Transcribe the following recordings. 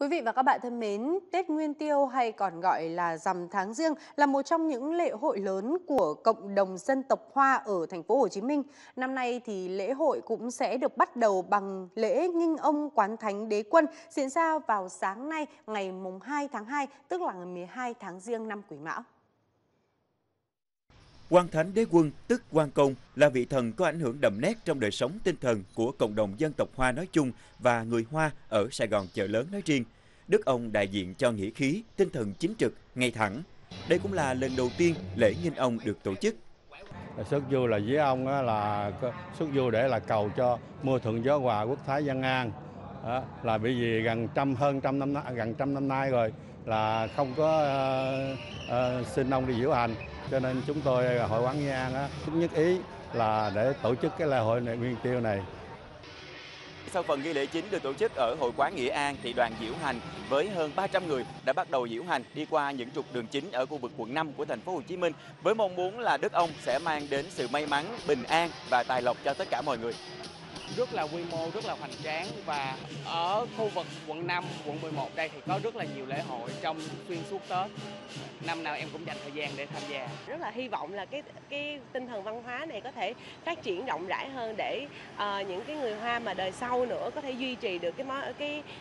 Quý vị và các bạn thân mến, Tết Nguyên Tiêu hay còn gọi là rằm tháng Giêng là một trong những lễ hội lớn của cộng đồng dân tộc Hoa ở thành phố Hồ Chí Minh. Năm nay thì lễ hội cũng sẽ được bắt đầu bằng lễ Nghinh Ông Quan Thánh Đế Quân diễn ra vào sáng nay ngày mùng 2 tháng 2, tức là ngày 12 tháng Giêng năm Quý Mão. Quan Thánh Đế Quân tức Quan Công là vị thần có ảnh hưởng đậm nét trong đời sống tinh thần của cộng đồng dân tộc Hoa nói chung và người Hoa ở Sài Gòn Chợ Lớn nói riêng. Đức ông đại diện cho nghĩa khí, tinh thần chính trực, ngay thẳng. Đây cũng là lần đầu tiên lễ Nghinh Ông được tổ chức. Xuất du là với ông là xuất du để là cầu cho mưa thuận gió hòa, quốc thái dân an. Đó, là bởi vì gần trăm năm nay rồi là không có xin ông đi diễu hành, cho nên chúng tôi Hội quán Nghĩa An cũng nhất ý là để tổ chức cái lễ hội này, Nguyên Tiêu này. Sau phần nghi lễ chính được tổ chức ở Hội quán Nghĩa An thì đoàn diễu hành với hơn 300 người đã bắt đầu diễu hành đi qua những trục đường chính ở khu vực quận 5 của thành phố Hồ Chí Minh với mong muốn là Đức ông sẽ mang đến sự may mắn, bình an và tài lộc cho tất cả mọi người. Rất là quy mô, rất là hoành tráng, và ở khu vực quận 5, quận 11 đây thì có rất là nhiều lễ hội trong xuyên suốt Tết. Năm nào em cũng dành thời gian để tham gia. Rất là hy vọng là cái tinh thần văn hóa này có thể phát triển rộng rãi hơn để những cái người Hoa mà đời sau nữa có thể duy trì được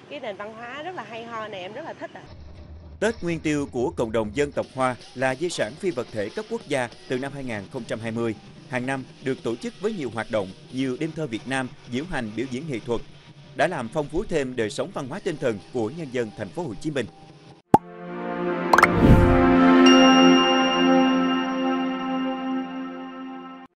cái nền văn hóa rất là hay ho này, em rất là thích. Tết Nguyên Tiêu của cộng đồng dân tộc Hoa là di sản phi vật thể cấp quốc gia từ năm 2020. Hàng năm được tổ chức với nhiều hoạt động, nhiều đêm thơ Việt Nam, diễu hành, biểu diễn nghệ thuật, đã làm phong phú thêm đời sống văn hóa tinh thần của nhân dân thành phố Hồ Chí Minh.